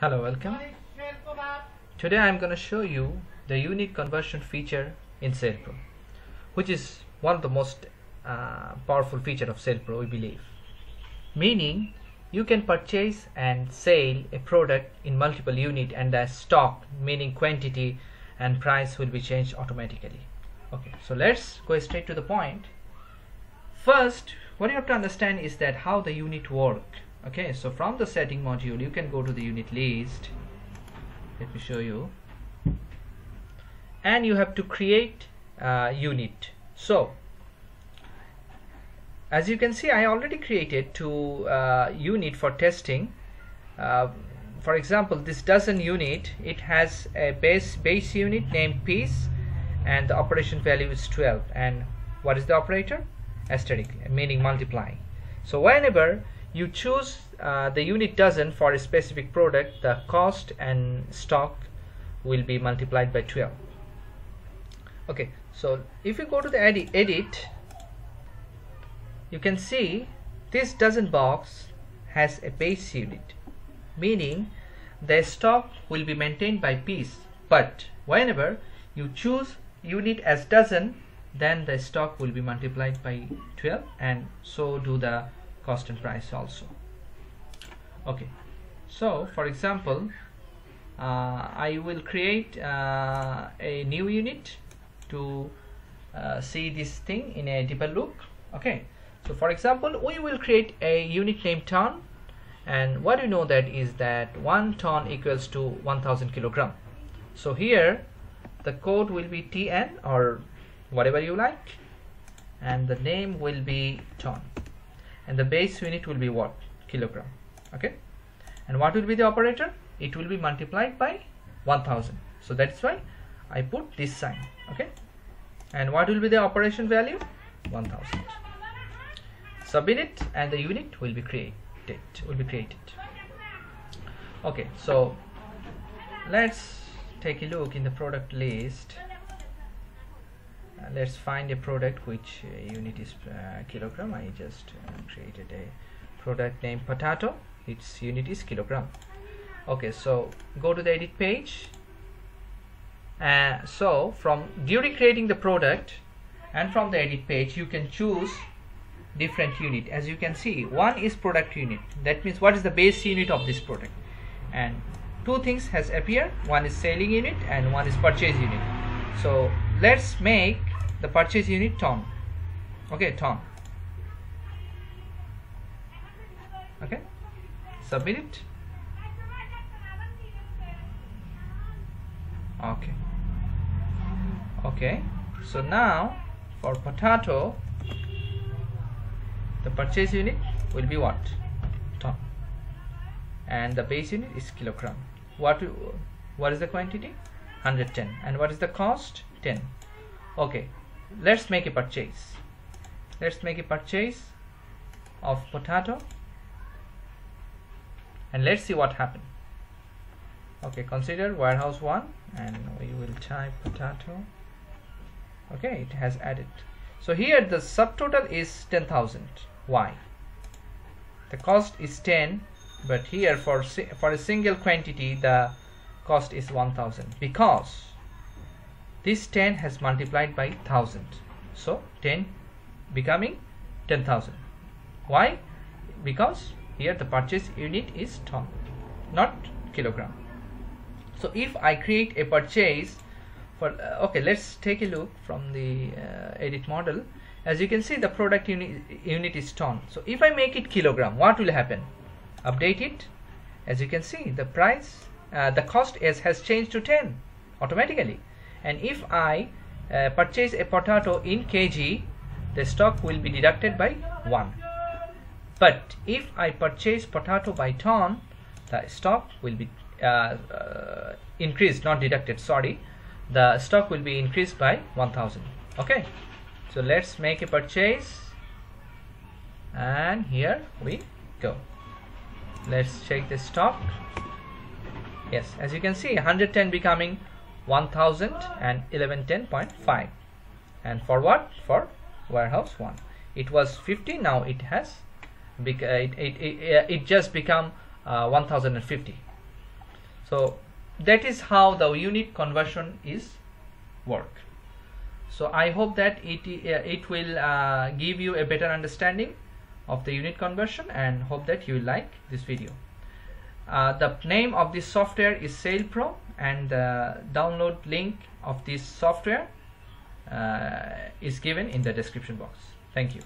Hello, welcome. Today I am going to show you the unique conversion feature in SalePro, which is one of the most powerful feature of SalePro, we believe. Meaning, you can purchase and sell a product in multiple units, and the stock, meaning quantity and price, will be changed automatically. Okay, so let's go straight to the point. First, what you have to understand is that how the unit works. Okay, so from the setting module, you can go to the unit list. Let me show you. And you have to create a unit. So, as you can see, I already created two units for testing. For example, this dozen unit, it has a base unit named piece, and the operation value is 12. And what is the operator? Asterisk, meaning multiply. So whenever you choose the unit dozen for a specific product, the cost and stock will be multiplied by 12. Okay, so if you go to the edit, you can see this dozen box has a base unit, meaning the stock will be maintained by piece, but whenever you choose unit as dozen, then the stock will be multiplied by 12, and so do the cost and price also. Okay, so for example, I will create a new unit to see this thing in a deeper look. Okay, so for example, we will create a unit named ton, and what you know that is that 1 ton equals to 1000 kilogram. So here the code will be TN or whatever you like, and the name will be ton, and the base unit will be what? Kilogram. Okay, and what will be the operator? It will be multiplied by 1000. So that's why I put this sign. Okay, and what will be the operation value? 1000. Submit it, and the unit will be created. Okay, so let's take a look in the product list. Let's find a product which unit is kilogram. I just created a product named potato. Its unit is kilogram. Okay, so go to the edit page. So from during creating the product and from the edit page, you can choose different unit. As you can see, one is product unit. That means what is the base unit of this product, and two things has appeared. One is selling unit and one is purchase unit. So let's make the purchase unit ton. Okay, ton. Okay, submit it. Okay. Okay, so now for potato, the purchase unit will be what? Ton. And the base unit is kilogram. What is the quantity? 110. And what is the cost? 10. Okay, let's make a purchase. Let's make a purchase of potato, and let's see what happened. Okay, consider warehouse 1, and we will type potato. Okay, it has added. So here the subtotal is 10,000. Why? The cost is 10, but here for a single quantity the cost is 1000, because this 10 has multiplied by 1000. So 10 becoming 10,000. Why? Because here the purchase unit is ton, not kilogram. So if I create a purchase for okay, let's take a look from the edit model. As you can see, the product unit is ton. So if I make it kilogram, what will happen? Update it. As you can see, the price, the cost has changed to 10 automatically. And if I purchase a potato in kg, the stock will be deducted by 1. But if I purchase potato by ton, the stock will be increased, not deducted, sorry. The stock will be increased by 1000. Okay, so let's make a purchase, and here we go. Let's check the stock. Yes, as you can see, 110 becoming 1000 and 1110.5. and for what? For warehouse 1 it was 50, now it has it just become 1050. So that is how the unit conversion is work. So I hope that it will give you a better understanding of the unit conversion, and hope that you like this video. The name of this software is SalePro, and the download link of this software is given in the description box. Thank you.